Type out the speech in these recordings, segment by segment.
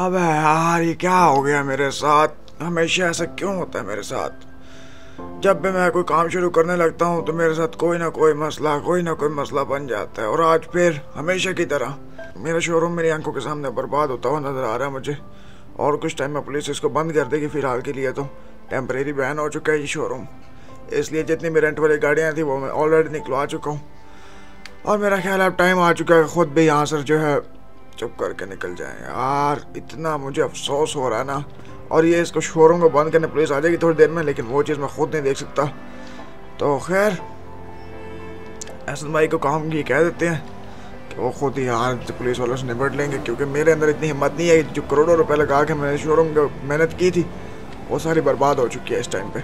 अबे यार ये क्या हो गया मेरे साथ, हमेशा ऐसा क्यों होता है मेरे साथ। जब भी मैं कोई काम शुरू करने लगता हूँ तो मेरे साथ कोई ना कोई मसला बन जाता है। और आज फिर हमेशा की तरह मेरा शोरूम मेरी आंखों के सामने बर्बाद होता हुआ नज़र आ रहा है मुझे। और कुछ टाइम में पुलिस इसको बंद कर देगी, फ़िलहाल के लिए तो टेम्परेरी बैन हो चुका है ये शोरूम। इसलिए जितनी भी रेंट वाली गाड़ियाँ थी वो मैं ऑलरेडी निकलवा चुका हूँ। और मेरा ख्याल अब टाइम आ चुका है ख़ुद भी यहाँ से जो है चुप करके निकल जाएँ। यार इतना मुझे अफसोस हो रहा है ना। और ये इसको शोरूम को बंद करने पुलिस आ जाएगी थोड़ी देर में, लेकिन वो चीज़ मैं खुद नहीं देख सकता। तो खैर असल भाई को काम की कह देते हैं कि वो खुद ही यार पुलिस वालों से निपट लेंगे, क्योंकि मेरे अंदर इतनी हिम्मत नहीं है। जो करोड़ों रुपए लगा के मैंने शोरूम को मेहनत की थी वो सारी बर्बाद हो चुकी है इस टाइम पे।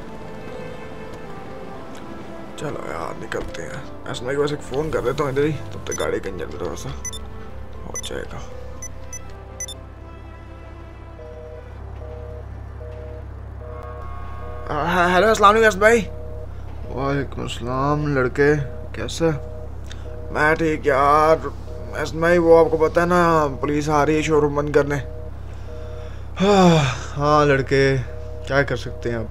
चलो यार निकलते हैं। असल भाई को वैसे फ़ोन कर देता हूँ इधर ही, तब तक गाड़ी के इंजन में थोड़ा सा हो जाएगा। हेलो अस्सलाम वालेकुम असद भाई। वालेकुम अस्सलाम लड़के, कैसे? मैं ठीक यार असद भाई। वो आपको पता है ना पुलिस आ रही है शोरूम बंद करने। हाँ लड़के क्या कर सकते हैं अब।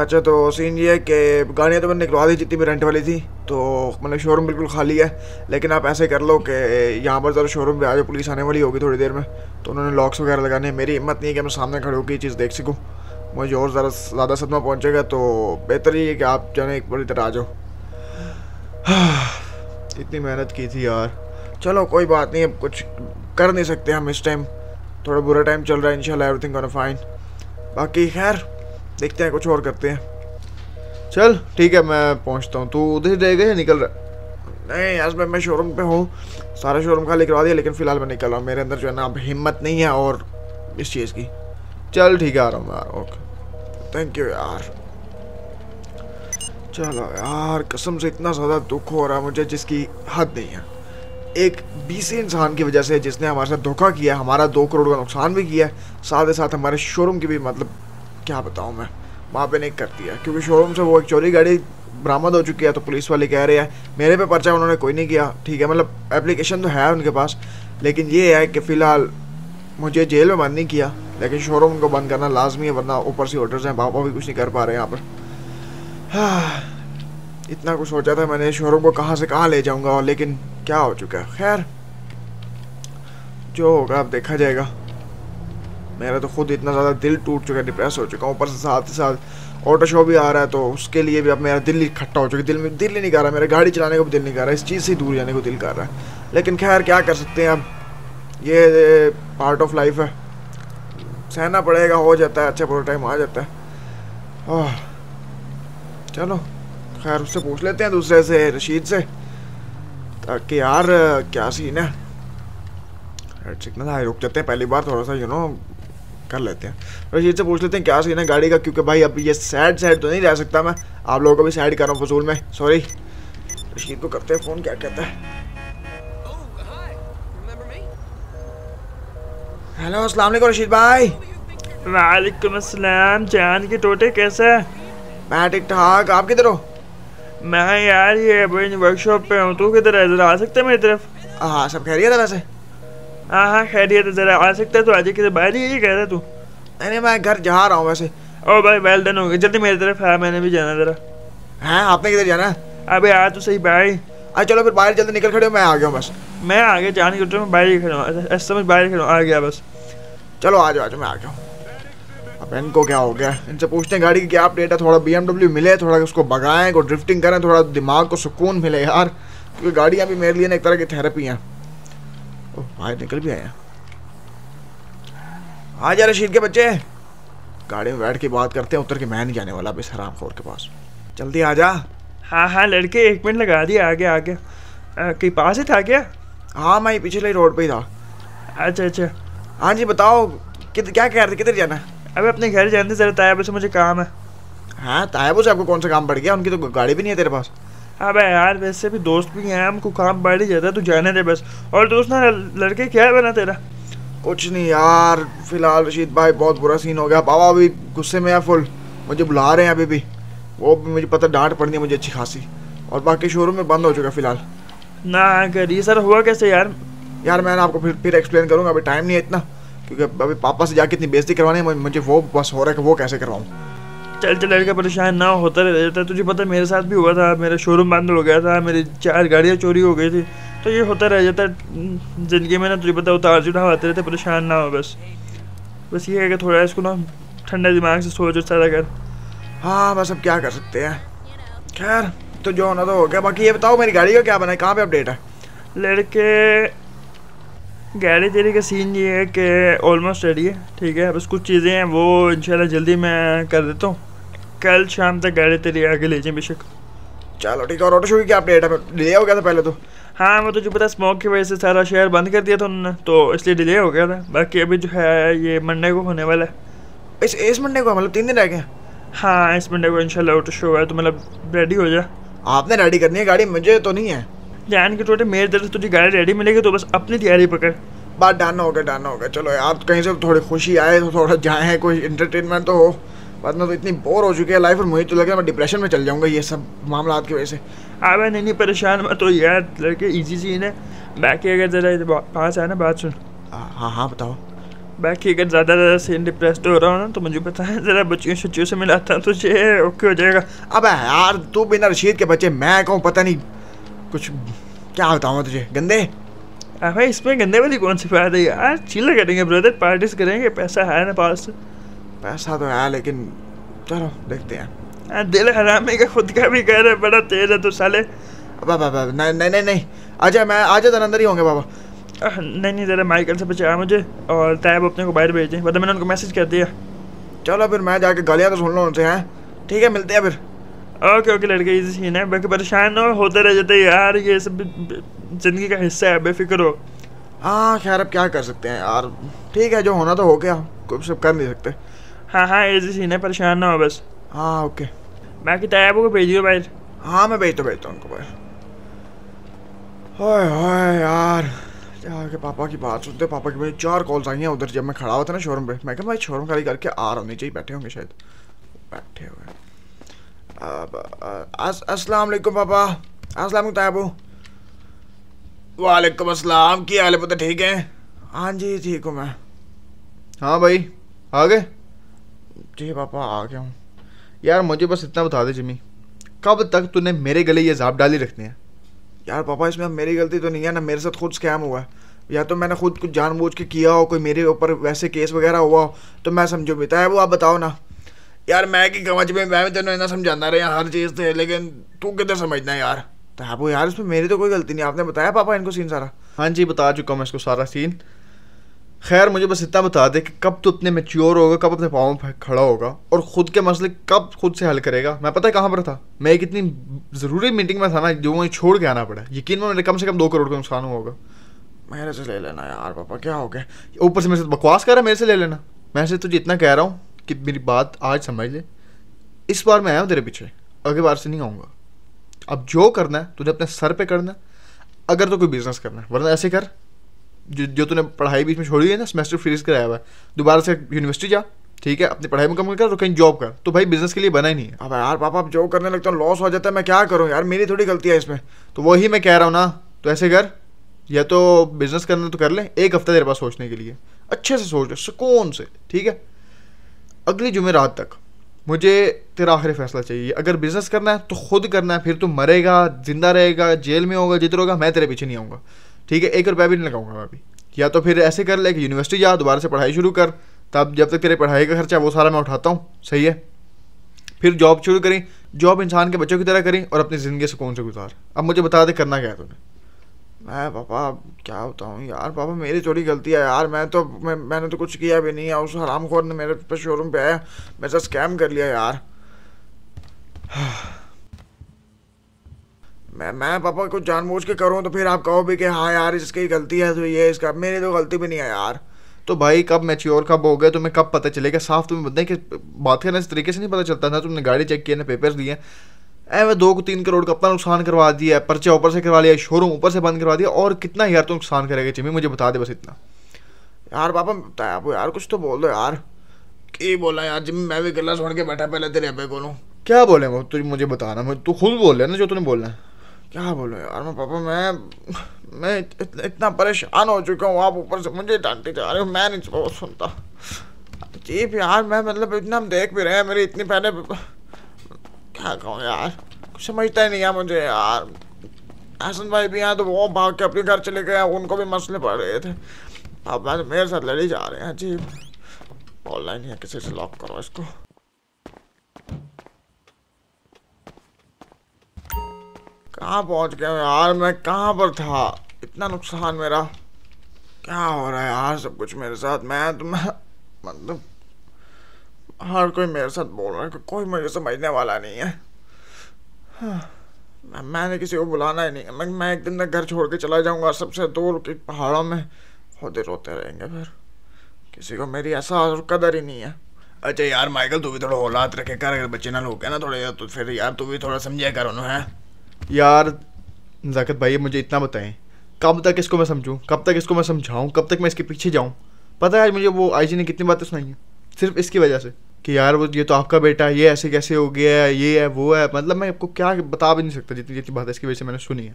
अच्छा तो सीन ये है कि गाड़ियाँ तो मैंने निकलवा दी जितनी भी रेंट वाली थी, तो मतलब शोरूम बिल्कुल खाली है। लेकिन आप ऐसे कर लो कि यहाँ पर ज़रा शोरूम पर आ जाओ, पुलिस आने वाली होगी थोड़ी देर में, तो उन्होंने लॉक्स वगैरह लगाने। मेरी हिम्मत नहीं है कि मैं सामने खड़े होकर ये चीज़ देख सकूँ, मुझे और ज़रा ज़्यादा सदमा पहुँचेगा। तो बेहतर ही है कि आप जाने एक बड़ी तरह आ जाओ। इतनी मेहनत की थी यार। चलो कोई बात नहीं, अब कुछ कर नहीं सकते हम इस टाइम, थोड़ा बुरा टाइम चल रहा है। इंशाल्लाह एवरीथिंग गोना फाइन। बाकी खैर देखते हैं, कुछ और करते हैं। चल ठीक है मैं पहुँचता हूँ। तू उधर ही रहेगा या निकल रहा? नहीं यार मैं शोरूम पर हूँ, सारा शोरूम खाली करवा दिया, लेकिन फ़िलहाल मैं निकल रहा हूँ। मेरे अंदर जो है ना अब हिम्मत नहीं है और इस चीज़ की। चल ठीक है आ रहा हूँ यार। ओके थैंक यू यार। चलो यार कसम से इतना ज़्यादा दुख हो रहा है मुझे जिसकी हद नहीं है। एक बीसी इंसान की वजह से जिसने हमारे साथ धोखा किया, हमारा 2 करोड़ का नुकसान भी किया, साथ ही साथ हमारे शोरूम की भी मतलब क्या बताऊँ मैं, वहाँ पे नहीं करती है। क्योंकि शोरूम से वो एक चोरी गाड़ी बरामद हो चुकी है। तो पुलिस वाले कह रहे हैं मेरे पे पर्चा उन्होंने कोई नहीं किया। ठीक है मतलब एप्लीकेशन तो है उनके पास, लेकिन ये है कि फ़िलहाल मुझे जेल में बंद नहीं किया, लेकिन शोरूम को बंद करना लाजमी है, वरना ऊपर से ऑर्डर्स हैं, बाबा भी कुछ नहीं कर पा रहे हैं यहाँ पर। इतना कुछ सोचा था मैंने शोरूम को कहाँ से कहाँ ले जाऊँगा, और लेकिन क्या हो चुका है। खैर जो होगा अब देखा जाएगा। मेरा तो खुद इतना ज़्यादा दिल टूट चुका है, डिप्रेस हो चुका हूँ, ऊपर से साथ ही साथ ऑटो शो भी आ रहा है, तो उसके लिए भी अब मेरा दिल ही इकट्ठा हो चुका है। दिल ही नहीं कर रहा, मेरा गाड़ी चलाने को भी दिल नहीं कर रहा, इस चीज़ से दूर जाने को दिल कर रहा है। लेकिन खैर क्या कर सकते हैं, अब ये पार्ट ऑफ लाइफ है, सहना पड़ेगा। हो जाता है, अच्छा पूरा टाइम आ जाता है। चलो खैर उससे पूछ लेते हैं दूसरे से, रशीद से, ताकि यार क्या सीन है। रेड सिग्नल हाई रुक जाते हैं पहली बार, थोड़ा सा यू नो कर लेते हैं। रशीद से पूछ लेते हैं क्या सीन है गाड़ी का, क्योंकि भाई अब ये सैड तो नहीं रह सकता मैं। आप लोगों को भी सैड कर रहा हूँ फजूल में, सॉरी। रशीद को करते हैं फ़ोन, क्या कहता है। हेलो अस्सलाम वालेकुम रशीद भाई। वालेकुम अस्सलाम जान के टोटे, कैसे? मैं ठीक ठाक, आप किधर हो? मैं यार ये वर्कशॉप पे हूँ, तू किधर है? जरा आ सकते मेरी तरफ? हाँ सब खैरियत है वैसे? हाँ हाँ खैरियत है। जरा आ सकता है तो आज किधर बाहर ही कह रहा तू? अरे मैं घर जा रहा हूँ वैसे। ओ भाई वेल डन हो गया, जल्दी मेरी तरफ है, मैंने भी जाना जरा। हाँ आपने किधर जाना है? अबे यार तो सही भाई। अरे चलो फिर बाहर जल्दी निकल खड़े हो, मैं आ गया हूँ बस। मैं आ गया जान के मैं बाहर ही खड़ा हूँ, समझ बाहर खड़ा हूँ, आ गया बस। चलो आ जाओ, मैं आ गया हूँ। अब इनको क्या हो गया, इनसे पूछते हैं गाड़ी की क्या अपडेट है। थोड़ा BMW मिले, थोड़ा उसको भगाएं, को ड्रिफ्टिंग करें, थोड़ा दिमाग को सुकून मिले यार, क्योंकि गाड़ियाँ भी मेरे लिए ना एक तरह की थेरेपी हैं। ओह बाहर निकल भी आए। आ जा रशीद के बच्चे, गाड़ी में बैठ के बात करते हैं, उतर के मैं नहीं जाने वाला अब इस हरामखोर के पास। जल्दी आ जा। हाँ हाँ लड़के 1 मिनट लगा दिया। आगे आगे कहीं पास ही था क्या? हाँ मैं पिछले रोड पे ही था। अच्छा अच्छा हाँ जी बताओ क्या कह रहे थे, किधर जाना? अबे अपने घर जाने थे जरा, ताया अबू से मुझे काम है। हाँ ताया अबू से आपको कौन सा काम पड़ गया, उनकी तो गाड़ी भी नहीं है तेरे पास। अबे यार वैसे भी दोस्त भी हैं, हमको काम पड़ ही जाता, तू जाने दे बस। और दोस्त ना लड़के क्या बना तेरा? कुछ नहीं यार फिलहाल रशीद भाई बहुत बुरा सीन हो गया, बाबा अभी गुस्से में है फुल, मुझे बुला रहे हैं अभी भी, वो भी मुझे पता डांट पड़नी है मुझे अच्छी खासी। और बाकी शोरूम में बंद हो चुका फिलहाल ना। करिए सर हुआ कैसे यार? यार मैं आपको फिर एक्सप्लेन करूँगा, अभी टाइम नहीं है इतना। क्योंकि अभी पापा से जाके इतनी बेइज्जती करवानी है मुझे, वो बस हो रहा है कि वो कैसे करवाऊँ। चल चल लड़का परेशान ना होता रहता है। तुझे पता है मेरे साथ भी हुआ था, मेरा शोरूम बंद हो गया था, मेरी 4 गाड़ियाँ चोरी हो गई थी, तो ये होता रह जाता है ज़िंदगी में ना। तुझे पता उतार चढ़ाव आते रहते, परेशान ना हो बस। बस ये है कि थोड़ा इसको ना ठंडे दिमाग से सोच और सारा कर। हाँ बस अब क्या कर सकते हैं, खैर तो जो होना तो हो गया। बाकी ये बताओ मेरी गाड़ी का क्या बना है, कहाँ पर अपडेट है? लड़के गाड़ी तेरी का सीन ये है कि ऑलमोस्ट रेडी है, ठीक है। बस कुछ चीज़ें हैं वो इंशाल्लाह जल्दी मैं कर देता हूँ, कल शाम तक गाड़ी तेरी आगे ले जाएँ बेशक। चलो ठीक है। और ऑटो शो की क्या अपडेट है? डिले हो गया था पहले तो। हाँ वो तुझे पता स्मोक की वजह से सारा शहर बंद कर दिया था उन्होंने, तो इसलिए डिले हो गया था। बाकी अभी जो है ये मंडे को होने वाला है। इस मंडे को मतलब 3 दिन रह गए? हाँ इस मंडे को इंशाल्लाह ऑटो शो है, तो मतलब रेडी हो जा। आपने रेडी करनी है गाड़ी, मुझे तो नहीं है। जान के छोटे मेरे तरफ तुझे गाड़ी रेडी मिलेगी, तो बस अपनी तैयारी पकड़। बात डालना होगा, डालना होगा। चलो यार कहीं से थोड़ी खुशी आए तो थोड़ा जाए, कोई इंटरटेनमेंट तो हो, वरना तो इतनी बोर हो चुकी है लाइफ। और मुझे तो लग रहा है मैं डिप्रेशन में चल जाऊँगा ये सब मामला की वजह से। अबे नहीं नहीं परेशान मैं तो यार लड़के, ईजी सीन है। बाकी अगर ज़रा पास आना, बात सुन। हाँ हाँ बताओ। बाकी अगर ज़्यादा सीन डिप्रेस्ड हो रहा हो ना, तो मुझे पता है ज़रा बच्चियों सच्चियों से मिलाता हूँ तुझे, ओके हो जाएगा। अब यार तू बिना रशीद के बच्चे मैं कहूँ पता नहीं कुछ क्या बताऊँ तुझे गंदे। भाई इसमें गंदे वाली कौन सी बात है यार, चिल करेंगे ब्रदर, पार्टीज करेंगे, पैसा है ना पास। पैसा तो है लेकिन चलो देखते हैं। दिल हरामी का खुद का भी कर है, बड़ा तेज है तो साले। बाबा नहीं नहीं नहीं आजा, मैं आजा जरा अंदर ही होंगे बाबा। नहीं नहीं जरा माइकल से बचा मुझे, और तैब अपने को बाहर भेजें, पता मैंने उनको मैसेज कर दिया। चलो फिर मैं जाके गालियाँ तो सुन लो उनसे। हैं ठीक है मिलते हैं फिर। ओके ओके लड़के इजी सीन है, बाकी परेशान हो होते रह जाते यार, ये सब ज़िंदगी का हिस्सा है, बेफिक्र हो। हाँ खैर अब क्या कर सकते हैं यार, ठीक है जो होना तो हो गया, कुछ सब कर नहीं सकते। हाँ हाँ इजी सीन है, परेशान ना हो बस। हाँ ओके। बाकी तय को भेजियो भाई। हाँ मैं भेजता हूँ उनको भाई। ओए ओए यार जाके पापा की बात सुनते। पापा की मेरी 4 कॉल्स आई हैं उधर, जब मैं खड़ा हुआ था ना शोरूम पर, मैं कहा भाई शोरूम खाली करके आ रहा हूँ, नीचे ही बैठे होंगे शायद, बैठे हुए। अस्सलाम वालेकुम पापा। अस्सलाम वालेकुम ताबू। वालेकुम अस्सलाम। क्या हाल है पता? ठीक है हाँ जी ठीक हूँ मैं। हाँ भाई आ गए? जी पापा आ गया हूँ। यार मुझे बस इतना बता दे जिमी, कब तक तूने मेरे गले ये ज़ाब डाली रखनी है? यार पापा इसमें मेरी गलती तो नहीं है ना, मेरे साथ खुद स्कैम हुआ है, या तो मैंने खुद कुछ जानबूझ के किया हो, कोई मेरे ऊपर वैसे केस वगैरह हुआ हो तो मैं समझू। ताबू आप बताओ ना यार, मैं कि गमच में मैं तेन इतना समझाना रहा हर चीज़ थे, लेकिन तू किधर समझना है यार। ताबू यार इसमें मेरी तो कोई गलती नहीं, आपने बताया पापा इनको सीन सारा? हाँ जी बता चुका मैं इसको सारा सीन। खैर मुझे बस इतना बता दे कि कब तू अपने मैच्योर होगा, कब अपने पाँव पर खड़ा होगा और ख़ुद के मसले कब खुद से हल करेगा। मैं पता है कहाँ पर था, मैं एक इतनी ज़रूरी मीटिंग में था ना, जो मुझे छोड़ के आना पड़ा। यकीन में मेरे कम से कम 2 करोड़ का नुकसान हुआ होगा। मेरे से ले लेना यार पापा, क्या हो गया? ऊपर से मेरे से बकवास कर रहा है, मेरे से ले लेना। मैं से तुझे इतना कह रहा हूँ कि मेरी बात आज समझ ले, इस बार मैं आया हूँ तेरे पीछे, अगली बार से नहीं आऊँगा। अब जो करना है तुझे अपने सर पे करना है, अगर तो कोई बिजनेस करना है, वरना ऐसे कर जो तूने पढ़ाई बीच में छोड़ी है ना, सेमेस्टर फ्रीज कराया हुआ है, दोबारा से यूनिवर्सिटी जा, ठीक है, अपनी पढ़ाई मुकम्मल कर और कहीं जॉब कर। तो भाई बिजनेस के लिए बना ही नहीं है। अब यार पापा आप जॉब करने लगता हूँ, लॉस हो जाता है, मैं क्या करूँ यार, मेरी थोड़ी गलती है इसमें। तो वही मैं कह रहा हूँ ना, तो ऐसे कर, या तो बिजनेस करना तो कर ले, 1 हफ्ता तेरे पास सोचने के लिए, अच्छे से सोच सुकून से, ठीक है। अगली जुमेरात तक मुझे तेरा आखिरी फैसला चाहिए। अगर बिज़नेस करना है तो खुद करना है, फिर तू मरेगा, जिंदा रहेगा, जेल में होगा, जिधर होगा, मैं तेरे पीछे नहीं आऊँगा, ठीक है। 1 रुपया भी नहीं लगाऊंगा मैं अभी। या तो फिर ऐसे कर ले कि यूनिवर्सिटी जा, दोबारा से पढ़ाई शुरू कर, तब जब तक तेरे पढ़ाई का खर्चा वो सारा मैं उठाता हूँ, सही है। फिर जॉब शुरू करें, जॉब इंसान के बच्चों की तरह करें और अपनी ज़िंदगी सुकून से गुजार। अब मुझे बता दे करना क्या है तूने? मैं पापा क्या होता हूँ यार, पापा मेरी थोड़ी गलती है यार, मैंने तो कुछ किया भी नहीं है। उस हरामखोर ने मेरे पे शोरूम पे आया, मेरे साथ स्कैम कर लिया यार। मैं पापा कुछ जानबूझ के करूँ तो फिर आप कहो भी कि हाँ यार इसकी गलती है, तो ये इसका, मेरी तो गलती भी नहीं है यार। तो भाई कब मैच्योर कब हो गए तुम्हें, कब पता चलेगा? साफ तुम्हें बताएं कि बात करना इस तरीके से नहीं पता चलता ना। तुमने गाड़ी चेक किया ना, पेपर्स दिए, ए मैं 2 को 3 करोड़ का अपना नुकसान करवा दिया, पर्चा ऊपर से करवा लिया, शोरूम ऊपर से बंद करवा दिया, और कितना यार तो नुकसान करेगा जिमी, मुझे बता दे बस इतना। यार पापा बताया आपको यार, कुछ तो बोल दो यार। क्या बोला यार जिमी, मैं भी गला छोड़ के बैठा पहले तेरे अबे को। क्या बोले वो तुझे मुझे बताना, तू खुद बोल रहे ना जो तूने बोलना है। क्या बोलो यार मैं पापा, मैं इतना परेशान हो चुका हूँ, आप ऊपर से मुझे डांटते जा रहे हो। मैं नहीं बहुत सुनता चीफ यार, मैं मतलब इतना हम देख भी रहे हैं, मेरी इतनी पहले क्या कहूँ यार, कुछ समझता ही नहीं है मुझे यार। हसन भाई भी यहाँ तो वो भाग के अपने घर चले गए, उनको भी मसले पड़ रहे थे, अब मेरे साथ लड़ी जा रहे हैं। जी ऑनलाइन या किसी से लॉक करो इसको। कहाँ पहुँच गया यार, मैं कहाँ पर था, इतना नुकसान मेरा, क्या हो रहा है यार सब कुछ मेरे साथ। मैं तो मतलब हर कोई मेरे साथ बोल रहा है, कोई मुझे समझने वाला नहीं है। मैंने किसी को बुलाना ही नहीं है। मैं एक दिन तक घर छोड़ के चला जाऊंगा सबसे दूर के पहाड़ों में, खुद ही रोते रहेंगे फिर, किसी को मेरी एहसास और कदर ही नहीं है। अच्छा यार माइकल, तू भी थोड़ा औलाद रखे कर, अगर बच्चे ना हो गए ना थोड़े तो फिर यार तू भी थोड़ा समझा कर उन्होंने। यार नज़ाकत भाई मुझे इतना बताएं, कब तक इसको मैं समझूँ, कब तक इसको मैं समझाऊँ, कब तक मैं इसके पीछे जाऊँ। पता है आज मुझे वो आईजी ने कितनी बातें सुनाई हैं सिर्फ इसकी वजह से कि यार वो ये तो आपका बेटा है, ये ऐसे कैसे हो गया है, ये है वो है, मतलब मैं आपको क्या बता भी नहीं सकता जितनी जितनी बातें इसकी वजह से मैंने सुनी है।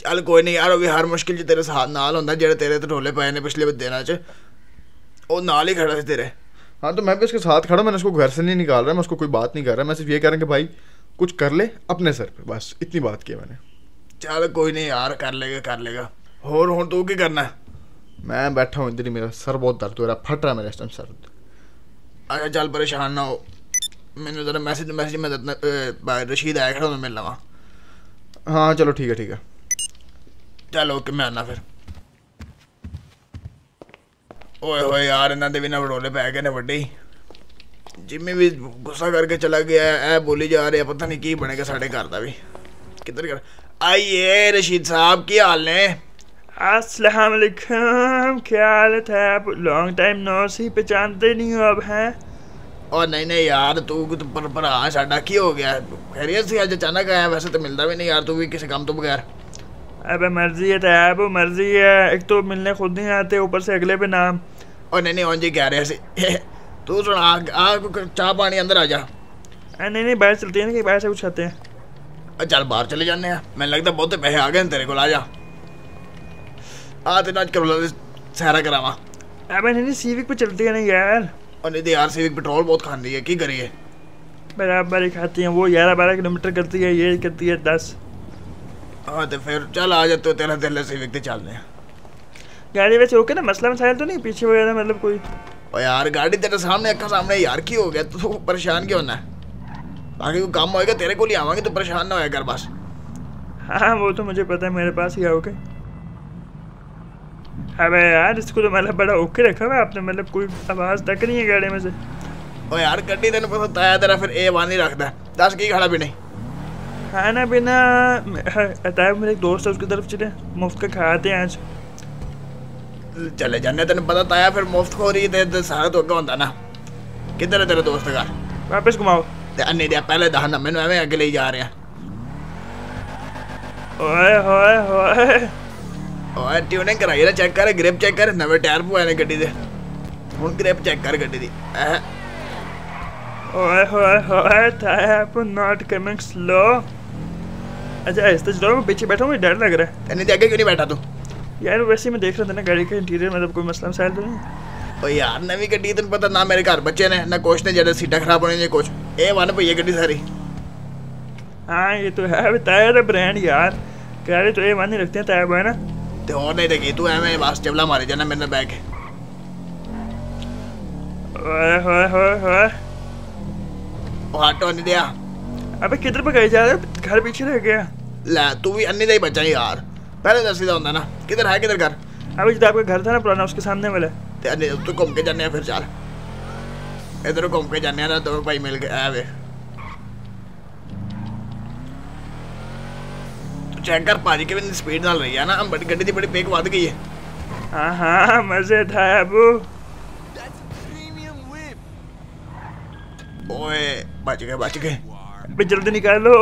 चल कोई नहीं यार, अभी हर मुश्किल जी तेरे साथ नाल होंदा, जेड़े तेरे तो ढोले पाए ने पिछले बद देना च, वो नाल ही खड़ा है तेरे। हाँ तो मैं भी उसके साथ खड़ा, मैंने उसको घर से नहीं निकाल रहा, मैं उसको कोई बात नहीं कर रहा, मैं सिर्फ ये कह रहा कि भाई कुछ कर ले अपने सर पर, बस इतनी बात की मैंने। चल कोई नहीं यार, कर लेगा कर लेगा। और हूँ तू क्या करना है? मैं बैठा हूँ इधर ही, मेरा सर बहुत दर्द हो रहा, फट रहा है मेरा इस टाइम सर। अच्छा चल परेशान ना हो, मैंने जरा मैसेज में रशीद आया खड़ा, मिलना वहाँ। हाँ चलो ठीक है ठीक है, चलो ओके मैं आना फिर। ओए होए यार इन्होंने भी ना बड़ोले पै गए ने बड्डे, जिम्मी भी गुस्सा करके चला गया, ऐ बोली जा रहे पता नहीं की बनेगा साढ़े घर का भी किधर कर। आइए रशीद साहब की हाल ने? अस्सलाम वालेकुम, क्या हालत है? आप लॉन्ग टाइम नो सी, पहचानते नहीं हो अब हैं? और नहीं नहीं यार तू तो पर हाँ साडा की हो गया, खैरियत से आज अचानक आया, वैसे तो मिलता भी नहीं यार तू भी किसी काम तो बगैर। अबे मर्जी है तैयाब, मर्जी है, एक तो मिलने खुद नहीं आते ऊपर से अगले पे नाम। और नहीं नहीं ओन जी कह रहे सी, तू सुना चाह पानी अंदर आ जा। नहीं बाहर चलते हैं ना, कहीं बाहर से कुछ खाते हैं। चल बाहर चले जाने हैं, मैं लगता बहुत पैसे आ गए तेरे को, आ जा आते ना सहरा करावा। अबे नहीं सिविक पे चलते हैं ना यार। और नहीं तो यार सिविक पेट्रोल बहुत खाती है, की करिए बराबर ही खाती है, वो 11-12 किलोमीटर करती है, ये करती है 10। हाँ तो फिर चल आ जाते तेरा दिल से व्यक्ति चल रहे हैं गाड़ी। वैसे ओके ना, मसला मसाइल तो नहीं पीछे वगैरह मतलब कोई? और यार गाड़ी तेरे सामने अक्का सामने यार की हो गया, तो परेशान क्यों होना है, बाकी कोई काम होएगा तेरे को ले आवांगे, तो परेशान ना होया कर बस। हाँ वो तो मुझे पता है, मेरे पास ही आओगे। अबे यार इसको तो मतलब बड़ा ओके रखा हुआ आपने, मतलब कोई आवाज़ तक नहीं है गाड़ी में से। और यार गड्डी तेने पसंद आया तेरा, फिर ए वानी रखता है 10 की खड़ा भी नहीं, खाना पीना अताब। मेरे एक दोस्त है उसकी तरफ चले, मुफ्त का खाते हैं आज, चले जाने तेन पता ताया फिर मुफ्त खो रही है सारा तो अगर होता ना। किधर है तेरे दोस्त का? वापस घुमाओ नहीं दिया पहले दहाना, मैंने एवं अगे ले जा रहे हैं। ओए होए होए ओए ट्यूनिंग कराई ना, चेक कर ग्रिप चेक कर, नवे टायर पुआए ने गड्डी दे, हुण ग्रिप चेक कर गड्डी दी। ओए होए होए ताया आप नॉट कमिंग स्लो। अच्छा ऐसे चलो, मैं पीछे बैठा हूँ, मुझे डर लग रहा है। तेने आगे क्यों नहीं बैठा तू? यार वैसे मैं देख रहा था ना गाड़ी का इंटीरियर, मतलब कोई मसला मसाइल तो नहीं? ओ यार नवी गड्डी तेन पता ना, मेरे घर बच्चे ने ना कुछ ने, जरा सीटा खराब होने कुछ ए वन पई है गड्डी सारी। हाँ ये तो है, ताया तो ब्रांड यार गाड़ी तो ए वन ही रखते हैं ताया भाई ना, तो और नहीं देखी तू एवं बस चबला मारे जाना मेरे बैग। ओ हटो नहीं दिया, अबे किधर पकाई जा रहा है, घर पीछे रह गया। ला तू भी अन्नी दे बच्चा यार, पहले दस सीधा होता ना, किधर है किधर घर? अभी जो आपका घर था ना पुराना उसके सामने वाला, तो घूम के जाने फिर, चल इधर घूम के जाने ना दो भाई मिल गए। वे तू चेक कर भाजी के भी स्पीड नाल रही है ना, बड़ी गड्डी की बड़ी पेक वध गई है। हाँ हाँ मजे था अबू। ओए बच गए बच गए, जल्दी निकालो।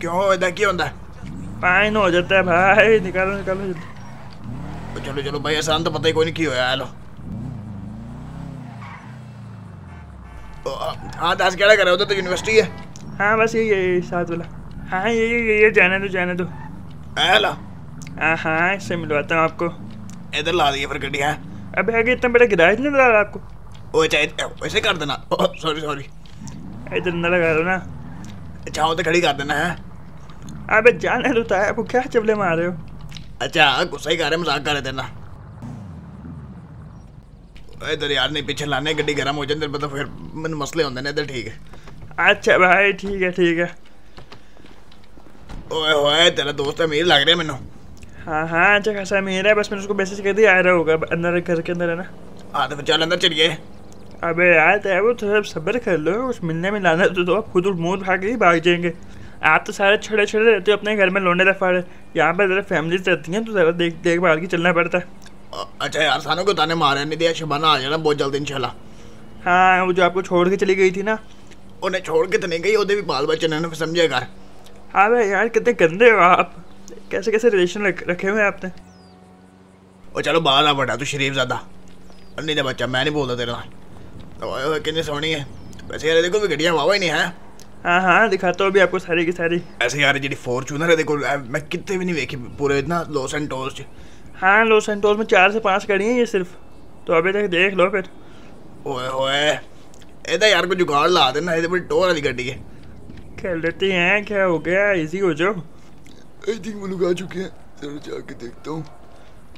क्यों ऐसा क्यों होता है? पाइन हो जाता है भाई, निकालो निकालो जल्दी। चलो चलो भाई आसान तो पता ही कोई नहीं की होया। हेलो हाँ दास क्या कर रहे हो, तो यूनिवर्सिटी है? हाँ बस यही है साथ वाला। हाँ ये जाने दो हेलो। हाँ इससे मिलवाता हूँ आपको। इधर ला दिए फिर गड्डियाँ। अबे आगे इतना बड़ा किराया नहीं लगा रहा आपको। ओ चाहे वैसे कर देना। सॉरी इधर ना लगा दो ना। अच्छा हो तो खड़ी कर देना है। अबे जाने दो ताया, आपको क्या चबले मार रहे हो। अच्छा गुस्सा ही कर रहे, मजाक कर रहे थे ना। इधर यार नहीं पीछे लाने, गड्डी गर्म हो जाए मतलब फिर मन मसले होते हैं इधर। ठीक है अच्छा भाई ठीक है। ओए होए तेरा दोस्त अमीर लग रहा है मैनू। हाँ अच्छा खासा अमीर है, बस मैंने उसको मैसेज कर दिया आ रहा होगा अंदर घर के अंदर है ना। हाँ तो चल अंदर चलिए। अबे यार तैयार वो थोड़ा सब्र कर लो, उस मिलने में लाना तो आप खुद मुँह भाग ही भाग जाएंगे। आप तो सारे छोटे छोटे रहते हो अपने घर में लोने रफाड़े, यहाँ पर ज़रा फैमिलीज रहती हैं तो ज़रा देख भाग के चलना पड़ता है। अच्छा यार सानों को ताने मारे नहीं दिया, शबाना आ जाना बहुत जल्दी इंशाल्लाह। हाँ वो जो आपको छोड़ के चली गई थी ना, उन्हें छोड़ के तो नहीं गई, उधर भी बाल बच्चे ने समझे घर। हाँ भाई यार कितने गंदे हो आप, कैसे कैसे रिलेशन रखे हुए हैं आपने। और चलो बाहर आ बेटा तू शरीफ ज़्यादा नहीं था बच्चा, मैं नहीं बोलता तेरे नाल। कितनी सोहनी है वैसे यार, देखो भी गड्डियाँ वाह ही नहीं है। हाँ हाँ दिखाता हूँ अभी आपको सारी की सारी। ऐसे यार जी फॉर्चूनर है देखो, मैं कितने भी नहीं देखी पूरे इतना लॉस एंटोस। हाँ लॉस एंटोस में 4 से 5 गाड़ियाँ ये सिर्फ, तो अभी तक देख लो फिर। ओए इधर यार को जुगाड़ ला देना, ये बड़ी टोर वाली गड्डी है। खेल लेते हैं क्या हो गया, इजी हो जाओ। आई थिंक वो लोग आ चुके हैं, जरा जाके देखता हूँ।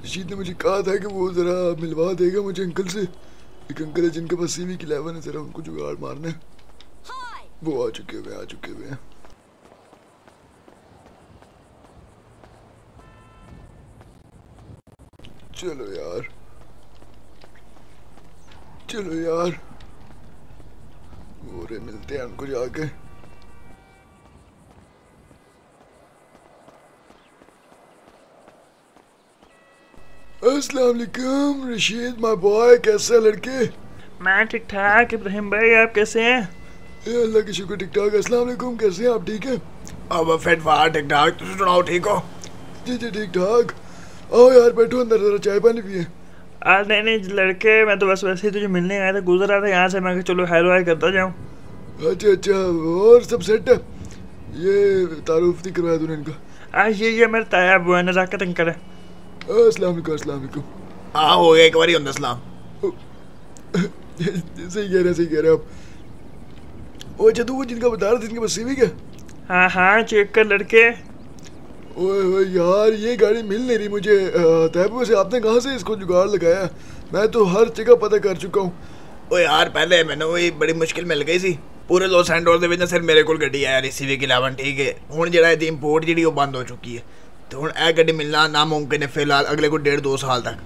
रशीद ने मुझे कहा था कि वो ज़रा मिलवा देगा मुझे अंकल से। एक अंकल है जिनके पास सिविक 11 है, ज़रा उनको जुगाड़ मारना है। वो आ चुके हुए हैं। चलो यार वो रे मिलते हैं उनको जाके। अस्सलाम वालेकुम रशीद माय बॉय, कैसे है लड़के। मैं ठीक ठाक इब्राहिम भाई, आप कैसे हैं। अल्लाह के शुक्र ठीक ठाक। अस्सलाम वालेकुम कैसे हैं आप, ठीक है। अब फिर वाह ठीक ठाक, तुम सुनाओ ठीक हो। जी ठीक ठाक। आओ यार बैठो अंदर, जरा चाय पानी पिए। आज नहीं लड़के मैं तो बस वैसे ही तुझे मिलने आया था, गुजर रहा था यहाँ से, मैं चलो हेलो हाय करता जाऊँ। अच्छा और सब सेट है। ये तारुफ नहीं करवाया तूने इनका। आज ये मेरा ताया अबू है, नज़ाकत अंकल है। अस्सलाम वालेकुम। हाँ हो गया एक बार ही होंदा सलाम। सही कह रहे आप। ओए जदू वो जिनका बता रहे थे इनके पास सिविक है। हाँ चेक कर लड़के। ओए यार ये गाड़ी मिल नहीं रही मुझे तैयबू से, आपने कहाँ से इसको जुगाड़ लगाया, मैं तो हर जगह पता कर चुका हूँ। ओए यार पहले मैंने वही बड़ी मुश्किल मिल गई सी पूरे लॉस एंटोस में, सिर्फ मेरे को गड्डी है यार सिविक 11 ठीक है। हुण जिहड़ा इहदी इंपोर्ट जिहड़ी वो बंद हो चुकी है, तो हम ए गड्डी मिलना नामुमकिन है फिलहाल अगले को 1.5-2 साल तक।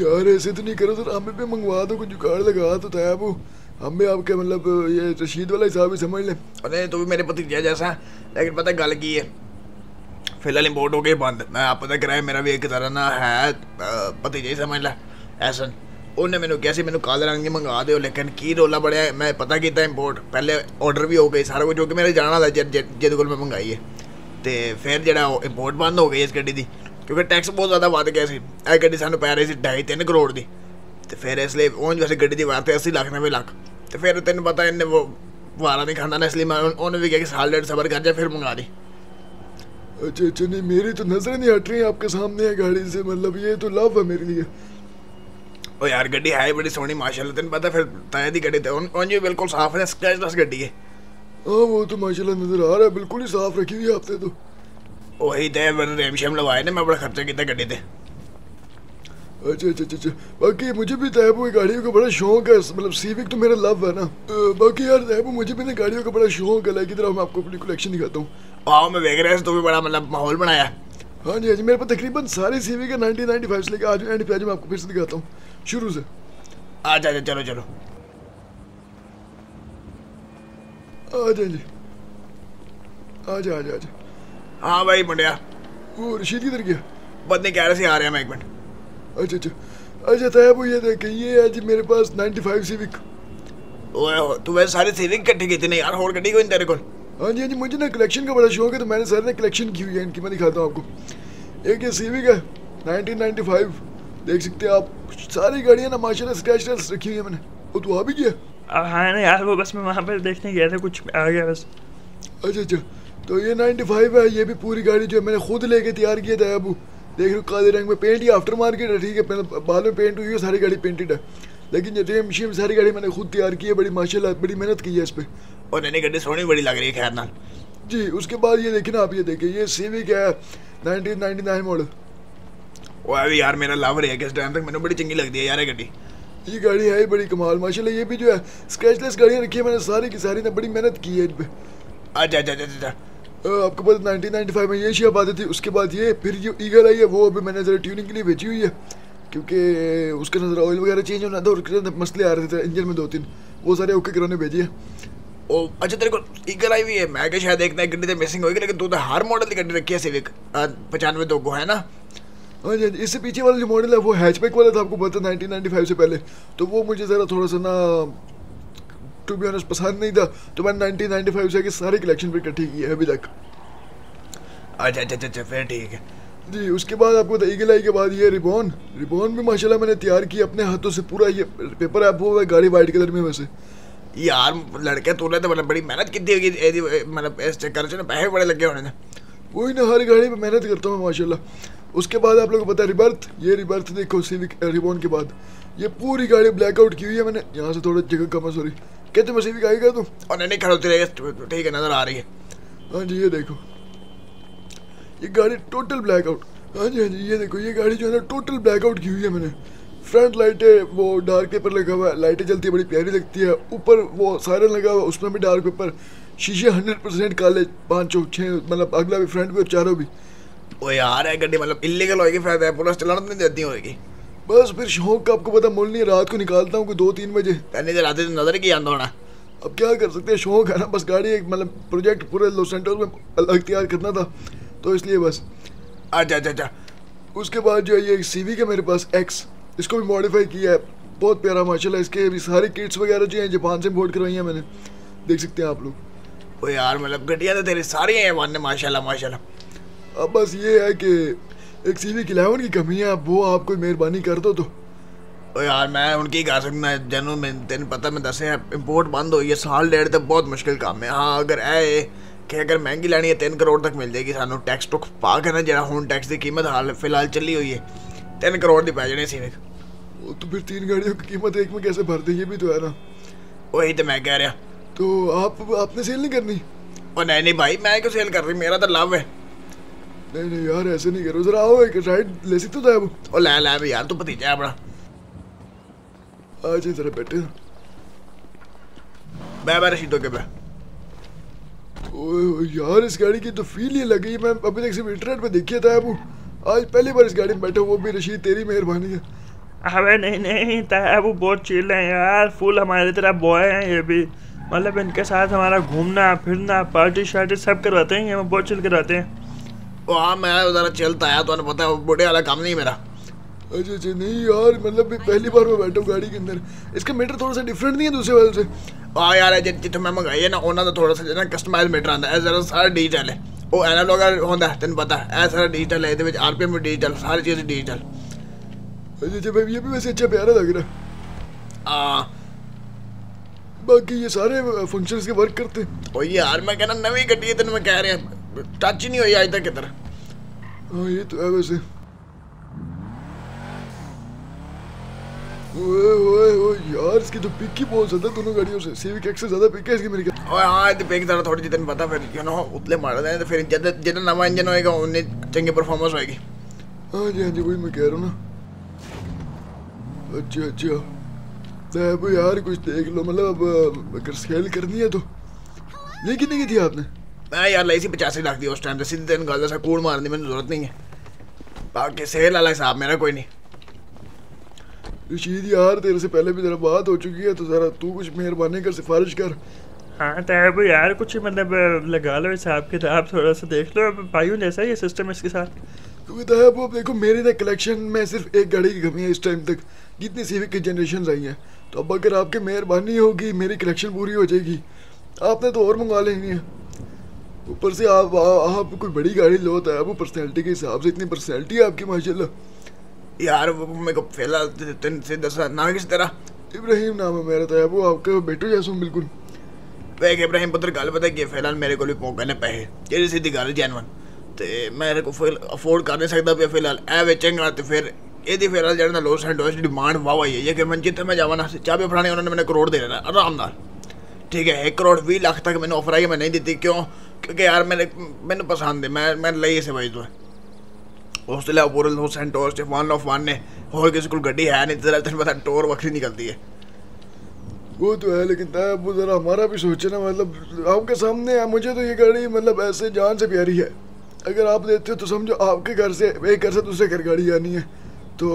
यार ऐसे तो नहीं करो सर, हमें भी मंगवा दो कुछ जुगाड़ लगा तो तैयार हो, हम भी आपके मतलब ये रशीद वाला हिसाब ही समझ लें। अरे तो भी मेरे भतीजा जैसा है, लेकिन पता गल की है फिलहाल इम्पोर्ट हो गई बंद, मैं आप पता कराया मेरा भी एक तरह ना है भतीजा ही समझ ला। ऐसा उन्हें मैंने कैसे मैंने काले रंग मंगा दो, लेकिन की रोला बढ़िया मैं पता किया इम्पोर्ट पहले ऑर्डर भी हो गई सारा कुछ, जो कि मेरे जाना था जिद को मैं मंगाई है, तो फिर जो इंपोर्ट बंद हो गई इस गड्डी की क्योंकि टैक्स बहुत ज़्यादा बढ़ गया सी। यह गड्डी सानू पै रही 2.5-3 करोड़ की, तो फिर इसलिए उन वैसे गड्डी की वारते 80 लाख 90 लाख, तो फिर तेन पता इन्हें वो वारा नहीं खाता ना, इसलिए मैं उन्हें भी कहा कि 1.5 साल सबर कर जाए फिर मंगा दी। अच्छा नहीं मेरी तो नज़रें नहीं हट रही आपके सामने है गाड़ी से, मतलब ये तो लव है मेरे लिए। और यार गड्डी है बड़ी सोहनी माशाल्लाह, तेन पता फिर ताया दी गड्डी तो उन बिल्कुल साफ है, स्क्रैचलेस गड्डी है। हाँ वो तो माशाल्लाह नज़र आ रहा है, बिल्कुल ही साफ रखी हुई आपने तो। वही तो मैंने रेम शेम लगवाए ना, मैं बड़ा खर्चा किया गड्डी पे। अच्छा बाकी मुझे भी तैयबू गाड़ियों का बड़ा शौक है, मतलब सिविक तो मेरा लव है ना। बाकी यार तैयबू मुझे भी ना गाड़ियों का बड़ा शौक है, लेकिन मैं आपको अपनी कलेक्शन दिखाता हूँ। आओ मैं देख रहा तो भी बड़ा मतलब माहौल बनाया। हाँ जी मेरे पास तकरीबन सारे सिविक है 90-95 से लेकर आज 95 मैं आपको फिर से दिखाता हूँ शुरू से। अच्छा चलो आ जा। हाँ भाई मुंडिया वो रशीद किधर गया, बदने कह रहे थे आ रहे हैं मैं, 1 मिनट। अच्छा तैयबू ये देख ये है जी मेरे पास 95 सिविक। ओए तू वैसे सारे सिविक इकट्ठे किए थे ना यार, और गड्डी कोई तेरे को। हाँ जी मुझे ना कलेक्शन का बड़ा शौक है, तो मैंने सारे ने कलेक्शन की हुई है इनकी, मैं दिखाता हूँ आपको। एक ये सिविक है 1995 देख सकते हैं आप, सारी गाड़ियाँ ना माशाल्लाह स्क्रैचलेस रखी हुई है मैंने। वो तो आ भी गया। हाँ ना यार वो बस मैं वहाँ पर देखने गया था कुछ आ गया बस। अच्छा तो ये 95 है, ये भी पूरी गाड़ी जो है मैंने खुद लेके तैयार किया था। अबू देख रहे हो काले रंग में पेंट, ये आफ्टर मार्केट है, ठीक है, बाल में पेंट हुई है, सारी गाड़ी पेंटेड है, लेकिन ये रेम शीम सारी गाड़ी मैंने खुद तैयार की है, बड़ी माशाल्लाह बड़ी मेहनत की है इस पर, और नैनी गड्ढे सोनी बड़ी लग रही है खैर नाल जी। उसके बाद ये देखिए ना आप, ये देखिए ये सिविक है 1999 मॉडल। वो अभी यार मेरा लावर है, किस टाइम तक मैंने बड़ी चंगी लगती है यार ये गाड़ी, ये गाड़ी है बड़ी कमाल माशाल्लाह। ये भी जो है स्क्रैचलेस गाड़ियाँ रखी है मैंने सारी की सारी, ने बड़ी मेहनत की है इन पर। अच्छा अच्छा अच्छा अच्छा, आपको पता 1995 में ये शेप आती थी। उसके बाद ये फिर ये ईगल आई है, वो अभी मैंने ज़रा ट्यूनिंग के लिए भेजी हुई है, क्योंकि उसके अंदर ऑयल वगैरह चेंज होना था और उसके अंदर मसले आ रहे थे इंजन में दो तीन, वो सारे ओके कराने भेजे हैं। ओ अच्छा तेरे को ईगल आई हुई है, मैं क्या शायद एक नई गड्डी तो मिसिंग होगी, लेकिन तू तो हर मॉडल की गड्डी रखी है सिविक 95 को है ना। हाँ जी, इससे पीछे वाला जो मॉडल है वो हैचबैक वाला था, आपको पता 1995 से पहले, तो वो मुझे ज़रा थोड़ा सा ना टू बी ऑनेस्ट पसंद नहीं था, तो मैंने 1995 से सारी कलेक्शन पर इकट्ठी की है अभी तक। अच्छा अच्छा अच्छा फिर ठीक है जी। उसके बाद आपको ईगल आई के बाद ये रिबॉन, रिबॉन भी माशाल्लाह मैंने तैयार की अपने हाथों से, पूरा ये पेपर ऐप हुआ है, गाड़ी वाइट कलर में। वैसे यार लड़के तूने तो मतलब बड़ी मेहनत की होगी, मतलब इस चक्कर से ना पैसे बड़े लगे होने, कोई ना हर गाड़ी में मेहनत करता हूँ माशाल्लाह। उसके बाद आप लोगों को पता है रिबर्थ, ये रिबर्थ देखो सिविक रिबॉन के बाद ये पूरी गाड़ी ब्लैकआउट की हुई है मैंने, यहाँ से थोड़ा जगह कम है सॉरी, कहते मैं सिविक आएगा तो और नहीं खड़ा होती रहेगा, ठीक है नज़र आ रही है। हाँ जी ये देखो ये गाड़ी टोटल ब्लैकआउट, हाँ जी हाँ जी ये देखो ये गाड़ी जो है ना टोटल ब्लैकआउट की हुई है मैंने। फ्रंट लाइटें वो डार्क पेपर लगा हुआ है, लाइटें जलती है बड़ी प्यारी लगती है, ऊपर वो सायरन लगा हुआ है उसमें भी डार्क पेपर, शीशे 100% काले, 5 और 6 मतलब अगला भी फ्रंट भी और चारों भी। ओ यार है गड्डी मतलब इलीगल होगी, फायदा है पुलिस चलाना नहीं देती होगी, बस फिर शौक का आपको पता मोल नहीं, रात को निकालता हूँ 2-3 बजे, पहले आते नजर की आंदा होना, अब क्या कर सकते हैं, शौक है ना बस, गाड़ी एक मतलब प्रोजेक्ट पूरे लॉस एंजेलिस में अलग तैयार करना था तो इसलिए बस। अच्छा अच्छा अच्छा, उसके बाद जो है ये सिविक है मेरे पास एक्स, इसको भी मॉडिफाई किया है, बहुत प्यारा माशाल्लाह, इसके भी सारे किट्स वगैरह जो हैं जापान से इम्पोर्ट करवाई हैं मैंने, देख सकते हैं आप लोग। ओ यार मतलब गड्डियाँ तो तेरी सारी हैं मान ने माशाल्लाह माशाल्लाह। अब बस ये है कि एक सिविक 11 की कमी है, वो आप कोई मेहरबानी कर दो तो। ओ यार मैं उनकी कर सकता जनू में, तेन पता मैं दस इम्पोर्ट बंद हो गई साल डेढ़ तक, बहुत मुश्किल काम है। हाँ अगर है कि अगर महंगी लैनी है 3 करोड़ तक मिल जाएगी सानू, टैक्स टुक्स पा के ना जो हूँ टैक्स की कीमत हाल फिलहाल चली हुई है 3 करोड़ दी पै जाने सिविक, तो फिर 3 गाड़ियों की कीमत एक में कैसे भरते, ये भी तो है ना, वही तो मैं कह रहा। तो आपने सेल नहीं करनी? और नहीं नहीं भाई मैं क्यों सेल कर रही, मेरा तो लाभ है। नहीं नहीं यार ऐसे नहीं करो, जरा आओ एक राइड ले सकते हो अब, और ला ला यार तू भतीजा है अपना, आज इधर बैठे मैं रशीदों के पे। ओह यार इस गाड़ी की तो फील ही लगी, मैं अभी तक सिर्फ इंटरनेट पर देखी था, अब आज पहली बार इस गाड़ी में बैठा, वो भी रशीद तेरी मेहरबानी है। अरे नहीं नहीं ताया अबू बहुत चिल है यार, फुल हमारी तरह बॉय हैं ये भी, मतलब इनके साथ हमारा घूमना फिरना पार्टी शार्टी सब करवाते हैं, हमें बहुत चिल करवाते हैं। ओ हाँ मैं ज़रा चलता आया, तो पता है बूढ़े वाला काम नहीं मेरा। अच्छा अच्छा नहीं यार मतलब पहली बार मैं बैठा हूँ गाड़ी के अंदर, इसका मीटर थोड़ा सा डिफरेंट नहीं है दूसरे वाले से? हाँ यार जितने मैं मंगाई है ना उन्होंने तो थोड़ा सा कस्टमाइज मीटर आता है, जरा सारा डिजिटल है, वो एनालॉग होता है तेन पता है, सारा डिजिटल है, आरपीएम में डिजिटल, सारी चीज़ डिजिटल। अच्छा भाई ये भी वैसे अच्छा प्यारा लग रहा है, बाकी ये सारे फंक्शंस के वर्क करते हैं। और यार मैं कहना नवी गड्डी है, मैं कह रहा हूँ टच ही नहीं हुई आज तक किधर। हाँ ये तो है वैसे। ओए ओए ओए यार इसकी तो पिक ही बहुत ज़्यादा, दोनों गाड़ियों से सिविक एक्स से ज़्यादा पिक है इसकी मेरी। और हाँ तो पिक ज़्यादा थोड़ी जितने पता, फिर यू नो उतने मार दें तो फिर जितना नवा इंजन होएगा उतनी चंगी परफॉर्मेंस होएगी। हाँ जी हाँ जी वही मैं कह रहा हूँ ना। अच्छा अच्छा तो यार कुछ देख लो, मतलब अगर सेल करनी है तो ये कितने की थी आपने? मैं यार लाई सी 85 लाख दी उस टाइम से, सीधे तेन गल कूड़ मारने में जरूरत नहीं है, बाकी सेल वाला हिसाब मेरा कोई नहीं। रशीद यार तेरे से पहले भी ज़रा बात हो चुकी है, तो ज़रा तू कुछ मेहरबानी कर सिफारिश कर। हाँ तैयब यार कुछ मतलब लगा लो हिसाब किताब, थोड़ा सा देख लो भाई जैसा ये सिस्टम इसके साथ, क्योंकि तैयब अब देखो मेरे ना कलेक्शन में सिर्फ एक गाड़ी की कमी है इस टाइम तक, जितनी सिविक की जनरेशन आई हैं, तो अब अगर आपकी मेहरबानी होगी मेरी कलेक्शन पूरी हो जाएगी, आपने तो और मंगा लेनी है। ऊपर से आप कोई बड़ी गाड़ी लो तैयब, वो पर्सनैलिटी के हिसाब से, इतनी पर्सनैलिटी है आपकी माशाल्लाह। यार वो मेरे को फैला से दस ना किस तरह, इब्राहिम नाम है मेरा तैयब, वो आपके बेटो जैसा हूँ बिल्कुल। वे इब्राहिम पुत्र गल पता कि फिलहाल मेरे को मौका ने पैसे कि सीधी गल जैनवन तो मेरे को फिल अफोर्ड कर नहीं सकता पे फिलहाल ए बेचेंगा तो फिर ये फिलहाल जो लोस एंड लॉस डिमांड वाह हुई है कि मैं जितने मैं जावा ना चाबी फड़ाने उन्होंने मैंने करोड़ दे देना आराम ठीक है 1,20,00,000 तक मैंने ऑफर आई है मैं नहीं दी क्यों क्योंकि यार मेरे मैंने पसंद है मैं ले इसे भाई तो उस पूरे लोस एंड लॉस वन ऑफ वन ने होर किसी को गड्डी है नहीं तेन पता टोर वक्री निकलती है वो तो है लेकिन ताया अबू ज़रा हमारा भी सोचे ना मतलब आपके सामने है मुझे तो ये गाड़ी मतलब ऐसे जान से प्यारी है अगर आप देते हो तो समझो आपके घर से एक घर से दूसरे घर गाड़ी आनी है तो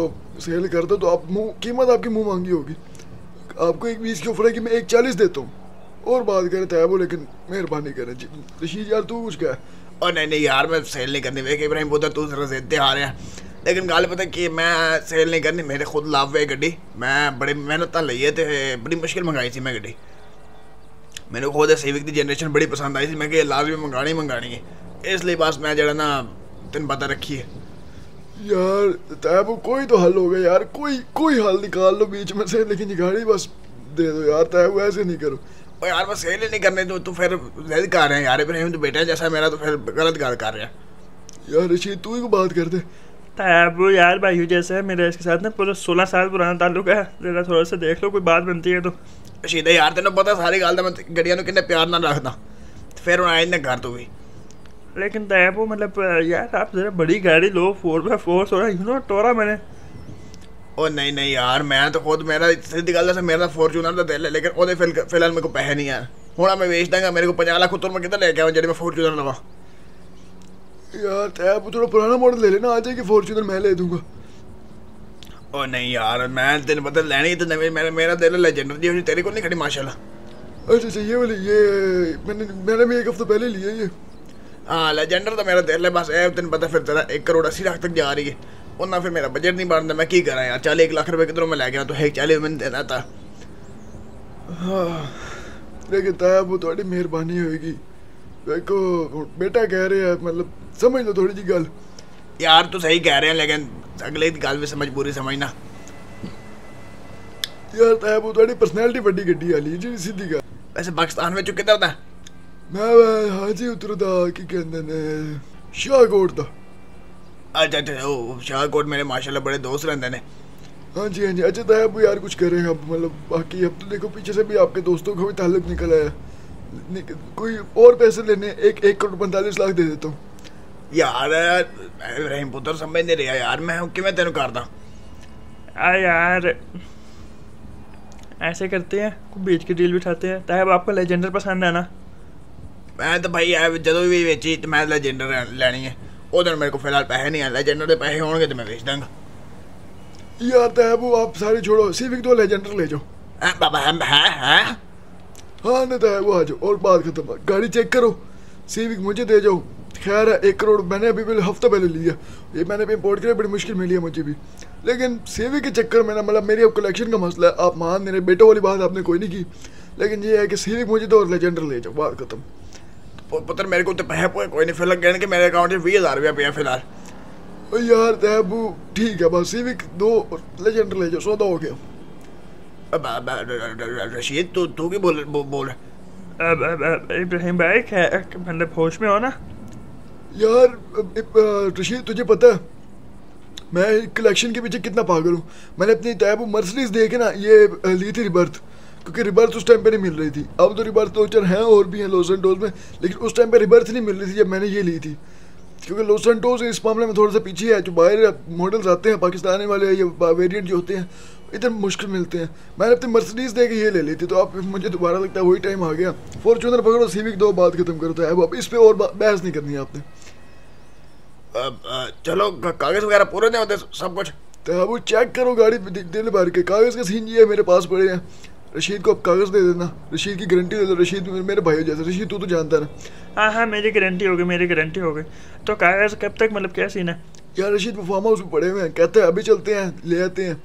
सेल कर दो तो आप मुँह कीमत आपकी मुँह मांगी होगी आपको 1,20 की ऑफर है कि मैं 1,40 देता हूँ और बात करें ताया अबू लेकिन मेहरबानी करें जी रशीद यार तू कुछ क्या है और नहीं नहीं यार मैं सेल नहीं करनी देखिए इब्राहिम बोलता तू जरा देते आ रहे हैं लेकिन गल पता कि मैं सेल नहीं करनी मेरे खुद लाभ है गड्डी मैं बड़ी मेहनत ली है तो बड़ी मुश्किल मंगाई थी मैं गड्डी मैंने खुद सिविक की जनरेशन बड़ी पसंद आई थी मैं कि लाजमी मंगानी मंगानी है इसलिए बस मैं जरा ना तेन पता रखी है यार तैयार कोई तो हल होगा यार कोई हल निकाल लो बीच में से लेकिन गाड़ी बस दे दो यार तैयार ऐसे नहीं करो यार बस सेल ही नहीं करने दो तो फिर गलत कर रहे हैं यार इब्राहिम तो बेटा जैसा मेरा तो फिर गलत कर रहे हैं यार रशीद तू ही बात कर दे अबू यार भाई जैसे मेरा इसके साथ ना पूरा 16 साल पुराना ताल्लुक है जरा थोड़ा सा देख लो कोई बात बनती है तो सीधा यार तेन पता सारी गल मैं गड्डिया किन्ने प्यार ना रखता फिर हूँ आए ना घर तू भी लेकिन तैबू मतलब यार आप जरा बड़ी गाड़ी लो 4x4 थोड़ा यू नो टोरा मैंने ओ नहीं नहीं यार मैं तो खुद मेरा सीधी गल है मेरा फॉर्चूनर का दिल है लेकिन वो फिलहाल मेरे को पैसे नहीं यार हूँ मैं बेच देंगा मेरे को 50 लाख उत्तर मैं कितना लेके आऊँ जी मैं फॉर्चूनर लवा यार तैयार थोड़ा पुराना मॉडल ले लेना आ जाएगी फॉर्चूनर मैं ले दूंगा ओ नहीं यार मैं तेन पता लेनी तो नवी मेरा तेरा लेजेंडर जी तेरे को नहीं खड़ी माशाल्लाह अच्छा अच्छा ये वाली ये मैंने भी 1 हफ्ता पहले लिया ये हाँ लेजेंडर तो मेरा तेल है बस ए तेन पता फिर तेरा 1,80,00,000 तक जा रही है और ना फिर मेरा बजट नहीं बढ़ता मैं की करा यार 40 लाख रुपये किधरों में लै गया तो 1,40,000 मैंने देना था हाँ लेकिन तैयार वो थोड़ी मेहरबानी होगी देखो बेटा कह रहे हैं मतलब समझ लो थोड़ी जी गल यार तो सही कह रहे हैं लेकिन अगले गल भी समझ पूरी समझना यार तैयार वो थोड़ी पर्सनैलिटी बड़ी गड्डी वाली जी सीधी गल वैसे पाकिस्तान में चुप कितना था मैं हाँ जी उतरू था कि कहते ने शाहकोट था अच्छा अच्छा वो शाहकोट मेरे माशाल्लाह बड़े दोस्त रहते ने हाँ जी हाँ जी अच्छा तैयार वो यार कुछ करेंगे अब मतलब बाकी अब तो देखो पीछे से भी आपके दोस्तों का भी ताल्लुक निकल आया कोई और पैसे लेने 1,45,00,000 दे देता हूँ यार इब्राहिम पुत्र समझ नहीं रहा यार मैं कि मैं तेन करदा आ यार ऐसे करते हैं कोई बेच के डील बिठाते हैं ताकि आपको लेजेंडर पसंद है ना मैं तो भाई यार जदों भी बेची तो मैं लेजेंडर लैनी है उधर मेरे को फिलहाल पैसे नहीं है लेजेंडर के पैसे होंगे तो मैं बेच देंगा यार तैबू आप सारी छोड़ो सिर्फ 2 लेजेंडर ले जाओ बाबा है हाँ नहीं तो वो आ जाओ और बात खत्म गाड़ी चेक करो सिविक मुझे दे जाओ खैर है 1 करोड़ मैंने अभी हफ्ता पहले लिया ये मैंने भी इम्पोर्ट किया बड़ी मुश्किल मिली है मुझे भी लेकिन सिविक के चक्कर में ना मतलब मेरी अब कलेक्शन का मसला है आप मान मेरे बेटों वाली बात आपने कोई नहीं की लेकिन ये है कि सिविक मुझे दो और लेजेंडर ले जाओ बात खत्म तो पुत्र मेरे को तो पैसा कोई नहीं फिलहाल कहने के मेरे अकाउंट में 20,000 रुपया पे फिलहाल और यार तैबू ठीक है बस सिविक 2 और लेजेंडर ले जाओ सौदा हो गया रशीद तू क्या बोल इब्राहिम भाई मतलब होश में हो ना यार रशीद तुझे पता है मैं कलेक्शन के पीछे कितना पागल हूँ मैंने अपनी तैयार मर्सिडीज देखे ना ये ली थी रिबर्थ क्योंकि रिबर्थ उस टाइम पे नहीं मिल रही थी अब तो रिबर्थ लोचर हैं और भी हैं लॉस एंटोस में लेकिन उस टाइम पे रिबर्थ नहीं मिल रही थी जब मैंने ये ली थी क्योंकि लॉस एंटोस इस मामले में थोड़ा सा पीछे है जो बाहर मॉडल्स आते हैं पाकिस्तानी वाले ये वेरियंट जो होते हैं इधर मुश्किल मिलते हैं मैंने अपनी मर्सिडीज दे के ये ले ली थी तो आप मुझे दोबारा लगता है वही टाइम आ गया फॉर्चूनर पकड़ो सिविक 2 बात खत्म करता है अब इस पे और बहस नहीं करनी है आपने चलो कागज वगैरह पूरे नहीं होते सब कुछ तो अब चेक करो गाड़ी दिल भर के कागज़ का सीन ये है मेरे पास पड़े हैं रशीद को आप कागज़ दे देना रशीद की गारंटी दे दो रशीद मेरे भाई जैसे रशीद तू तो जानता ना हाँ हाँ मेरी गारंटी होगी तो कागज़ कब तक मतलब क्या सीन है यार रशीद परफार्मा उसमें पड़े हुए हैं कहते हैं अभी चलते हैं ले आते हैं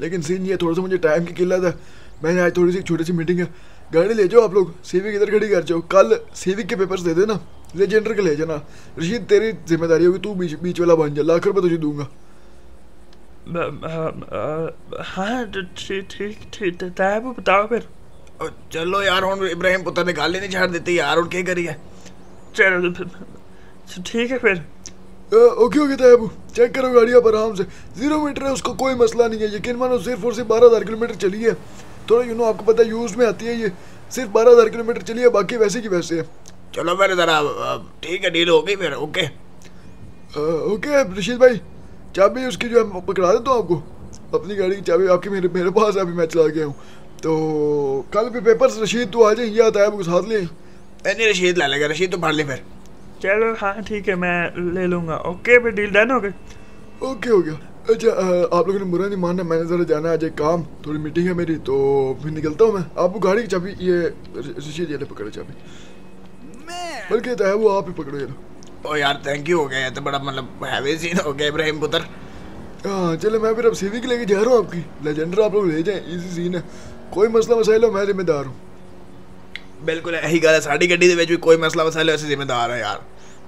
लेकिन सीन ये थोड़ा सा मुझे टाइम की किल्लत है मैंने आज थोड़ी सी छोटी सी मीटिंग है गाड़ी ले जाओ आप लोग सिविक इधर खड़ी कर जाओ कल सिविक के पेपर्स दे देना लेजेंडर के ले जाना रशीद तेरी जिम्मेदारी होगी तू बीच वाला बन जा ₹1,00,000 तुझे दूंगा हाँ ठीक बताओ फिर चलो यार हूँ इब्राहिम पुत्र ने गाली नहीं छाड़ देती यार, और क्या करिए। चलो ठीक है फिर ओके ओके ताया अबू, चेक करो गाड़ियाँ पर आराम से, 0 मीटर है उसका कोई मसला नहीं है, यकीन मानो सिर्फ और सिर्फ 12,000 किलोमीटर चली है, थोड़ा यू नो आपको पता है यूज़ में आती है ये, सिर्फ 12,000 किलोमीटर चली है, बाकी वैसे की वैसे है। चलो फिर जरा ठीक है डील हो गई फिर। ओके ओके रशीद भाई चाबी उसकी जो है पकड़ा देता हूँ आपको, अपनी गाड़ी की चाबी आपकी मेरे पास अभी मैं चला गया हूँ, तो कल भी पेपर्स रशीद तो आ जाए या ताया अबू साथ ले। नहीं रशीद ला लेगा, रशीद तो पढ़ ले फिर। चलो हाँ ठीक है मैं ले लूँगा। ओके फिर डील डन हो गई। ओके हो गया। अच्छा आप लोगों ने बुरा नहीं मानना, मैंने ज़रा जाना आज एक काम, थोड़ी मीटिंग है मेरी, तो फिर निकलता हूँ मैं। आपको गाड़ी की चाबी ये रशीद ये पकड़ो चाबी, बल्कि तो है वो आप ही पकड़ो ये। ओ यार थैंक यू हो गया, तो बड़ा मतलब हैवी सीन हो गया इब्राहिम पुत्र। हाँ चलो मैं फिर अब सिविक लेके जा रहा हूँ आपकी, लेजेंडर आप लोग ले जाएँ, ईजी सीन है, कोई मसला मसाइल हो मैं जिम्मेदार हूँ। बिल्कुल यही गल है, साड़ी गड्डी भी कोई मसला मसाइल ऐसे जिम्मेदार है यार,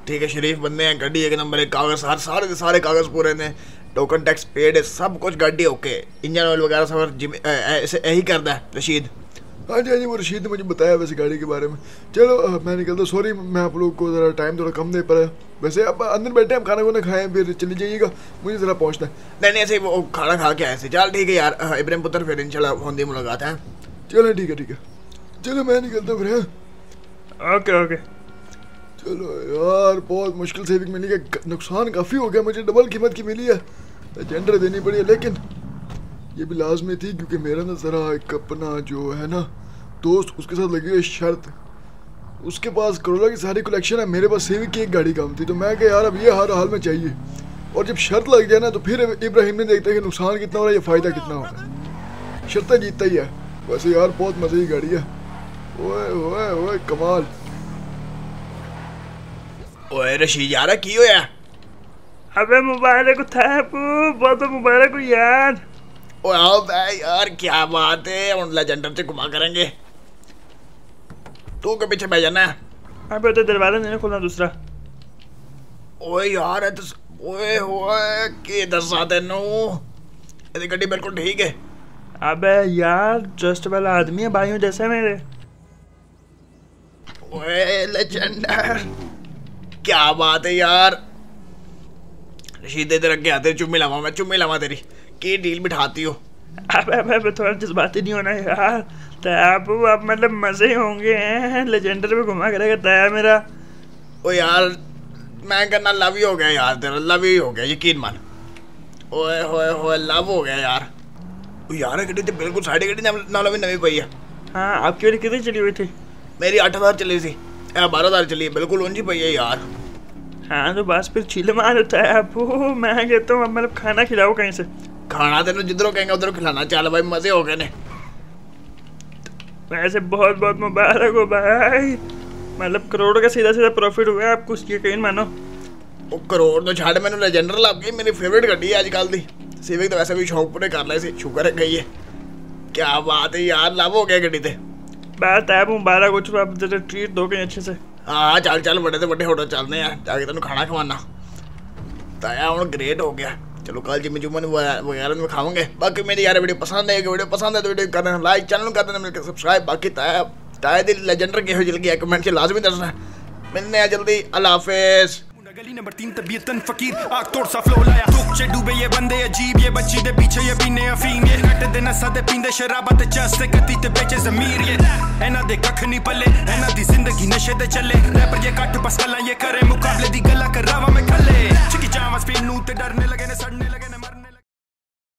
ठीक है शरीफ बंदे हैं, गड्डी एक नंबर है, कागज़ हर सारे के सारे कागज़ पूरे ने, टोकन टैक्स पेड है, सब कुछ गड्डी ओके, इंजन ऑयल वगैरह सब यही करता है रशीद। हाँ जी हाँ जी वो रशीद ने मुझे बताया वैसे गाड़ी के बारे में। चलो मैं निकलता हूँ, सॉरी मैं आप लोग को ज़रा टाइम थोड़ा कम दे पा रहा है, वैसे आप अंदर बैठे हम खाना वाना खाएँ फिर चली जाइएगा, मुझे ज़रा पहुँचना है। नहीं ऐसे वो खाना खा के आए थे। चल ठीक है यार इब्राहिम पुत्र, फिर इंशाल्लाह होंदी मुलाकात है। चलो ठीक है ठीक है, चलो मैं निकलता हूँ फिर। Okay okay. चलो यार बहुत मुश्किल से भी मिली है, नुकसान काफ़ी हो गया, मुझे डबल कीमत की मिली है, लेजेंडर देनी पड़ी है, लेकिन ये भी लाजमी थी क्योंकि मेरा ना ज़रा एक अपना जो है ना दोस्त उसके साथ लगी हुई शर्त, उसके पास करोला की सारी कलेक्शन है, मेरे पास सिविक की एक गाड़ी कम थी, तो मैं कहा यार अब ये हर हाल में चाहिए, और जब शर्त लग जाए ना तो फिर इब्राहिम ने देखता है कि नुकसान कितना हो रहा है या फ़ायदा कितना हो रहा है, शर्त जीतता ही है। वैसे यार बहुत मजे की गाड़ी है, ओए कमाल। ओए रशीद यार की होया? अबे मुबारक था बहुत मुबारक हो यार। वाह भाई यार क्या बात है, हम लेजेंडर से घुमा करेंगे, तू के पीछे बैठ जाना। अबे तो दरवाजा नहीं खोलना दूसरा। ओए यार है तो ओए होए के दसा तेन ये गड्डी बिल्कुल ठीक है। अबे यार जस्ट वाला आदमी है भाइयों जैसे मेरे। ओए लेजेंडर क्या बात है यार, रशीद इधर आगे आते चुम्मी लावा तेरी की डील बिठाती हो। अब थोड़ा जज्बाती नहीं होना यार ताया, आप मतलब मजे होंगे हैं, लेजेंडर पे घुमा करेगा ताया मेरा। ओ यार मैं कहना लव ही हो गया यार, तेरा लव ही हो गया यकीन मान। ओए होए होए लव हो गया यार। ओ यार गड्डी तो बिल्कुल साढ़े गड्डी नालों में नवी पई है। हाँ आपकी वाली कितनी चली हुई थी? मेरी 8,000 चली थी, 12,000 चलिए बिल्कुल उनकी पई है यार। हाँ तो बस फिर छीले मार होता है आपू, मैं कहता हूँ मतलब खाना खिलाओ कहीं से, खाना तेन जिधरों कहेंगे उधरों खिलाना। चल भाई मजे हो गए ने, वैसे बहुत बहुत मुबारक हो भाई, मतलब करोड़ का सीधा सीधा प्रॉफिट हुआ है आपको, उसकी यकीन मानो। वो करोड़ तो छाड़ मैंने लेजेंडर लग गई, मेरी फेवरेट गड्डी है अजकल दी, सिविक तो वैसे भी शौक पूरे कर ली, शुक्र है गई है। क्या बात है यार लाभ हो गया गड्डी ते। बात है मुबारक हो चुका, आप जरा ट्रीट दोगे अच्छे से। हाँ चल बड़े तो बड़े होटल चलने यार, जाके तेन खाना खवाना ताया, हम ग्रेट हो गया। चलो कल जिम्मे जुम्मन वगैरह में खाऊंगे। बाकी मेरी यार वीडियो पसंद है, वीडियो पसंद है तो वीडियो करना लाइक, चैनल कर देना, मिलकर सब्सक्राइब। बाकी ताया दी लेजेंडर की हो जल्दी है, कमेंट से लाजमी दसना, मिलने हैं जल्दी, अल्लाह हाफिज़। गली नंबर 3 तबीयतन फकीर आग तोड़ सफलो लाया, दुख से डूबे ये बंदे अजीब, ये बच्ची दे पीछे ये पीने अफीम, ये कट दे नसा दे पींदे शराबा ते चस ते कती ते बेचे जमीर, ये एना दे कख नहीं पले, एना दी जिंदगी नशे दे चले, रैपर ये कट बस कला ये करे, मुकाबले दी गला करावा में खले, चिकी जावास पे नू ते डरने लगे ने सड़ने लगे ने।